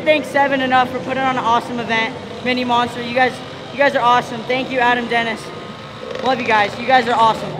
can't thank Seven enough for putting on an awesome event, Mini Monster. You guys are awesome. Thank you, Adam Dennis. Love you guys. You guys are awesome.